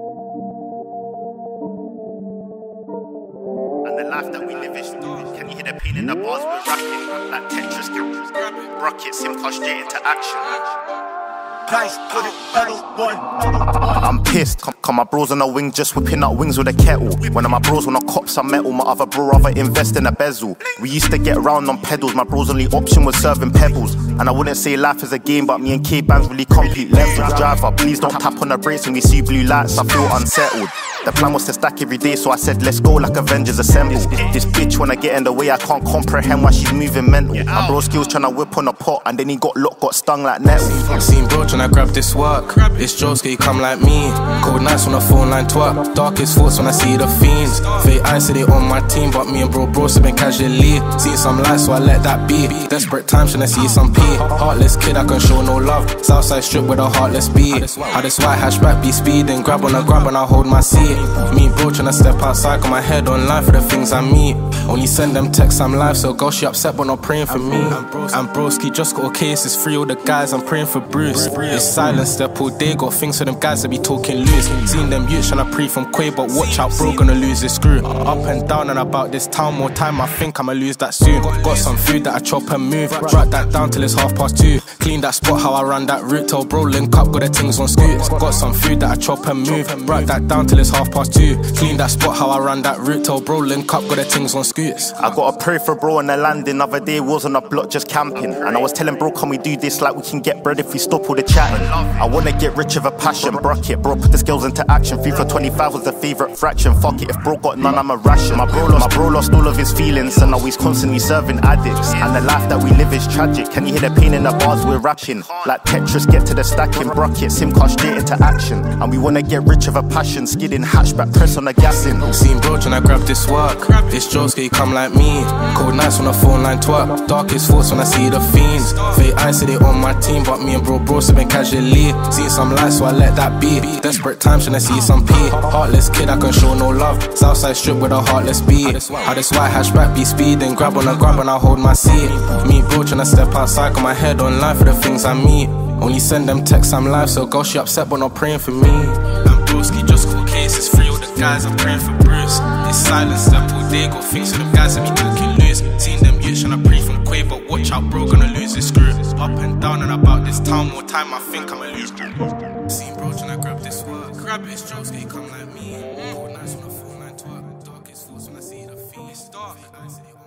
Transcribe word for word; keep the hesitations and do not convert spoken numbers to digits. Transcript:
And the life that we live is dark. Can you hear the pain in the bars? We're rapping like Tetris, rocket Simcard straight into action. I'm pissed, come, come my bros on the wing just whipping up wings with a kettle. One of my bros wanna cop some metal, my other bro rather invest in a bezel. We used to get round on pedals, my bro's only option was serving pebbles. And I wouldn't say life is a game, but me and K-Bangs really compete levels. Driver, please don't tap on the brakes when we see blue lights, I feel unsettled. The plan was to stack every day, so I said let's go like Avengers Assemble. This bitch wanna get in the way, I can't comprehend why she's moving mental. My bro skills tryna whip on a pot, and then he got locked, got stung like Nestle. Seen bro tryna grab this work, it's Jones, can you come like me? Cold nights on a phone line twerk, darkest thoughts when I see the fiends. Fake eyes say they on my team, but me and bro bros have been casually. Seen some lies, so I let that be. Desperate times tryna see some pee. Heartless kid, I can show no love. Southside strip with a heartless beat. How this white hatchback be speeding, grab on a grab and I hold my seat. Me bro tryna step outside, got my head online for the things I meet. Only send them texts, I'm live, so girl she upset but not praying for me. And broski just got a case, it's free all the guys, I'm praying for Bruce. It's silent step all day, got things for them guys that be talking loose. Seen them youths tryna pre from Quay, but watch out bro, gonna lose this screw. Up and down and about this town, more time I think I'ma lose that soon. Got some food that I chop and move, drag that down till it's half past two. Clean that spot, how I ran that route, tell bro link up, got the things on scoots. Got some food that I chop and move, drag that down till it's half Half past two, clean that spot how I ran that route. Tell bro link up, got the things on scoots. I gotta pray for bro on the landing. Other day was on a block just camping, and I was telling bro can we do this like we can get bread if we stop all the chatting. I wanna get rich of a passion, bracket bro put the skills into action. Three for twenty-five was the favourite fraction. Fuck it if bro got none I'm a ration. My bro lost, my bro lost all of his feelings, and now he's constantly serving addicts. And the life that we live is tragic. Can you hear the pain in the bars we're rapping? Like Tetris get to the stacking, bracket Simcard straight into action. And we wanna get rich of a passion, skidding hatchback, press on the gas in. Seen bro tryna grab this work, it's Jones, can you come like me? Cold nights on a phone line twerk, darkest thoughts when I see the fiends. Fake eyes say they on my team, but me and bro bros have been casually. Seen some lies, so I let that be. Desperate times tryna see some pee. Heartless kid, I can show no love. Southside strip with a heartless beat. How this white hatchback be speeding, grab on a grab and I hold my seat. Me bro tryna step outside, got my head online for the things I meet. Only send them texts, I'm live, so girl she upset but not praying for me. Just cool cases, free all the guys, I'm praying for Bruce. It's silence, step all day, got things for them guys that be talking loose. Seen them youths tryna pre from Quay, but watch out bro, gonna lose this screw. Up and down and about this town, more time I think I'ma lose. Seen bro tryna grab this work, grab it, it's Jones, can you come like me? Cold nights on a four nine twerk, darkest thoughts when I see the fiends. It's dark.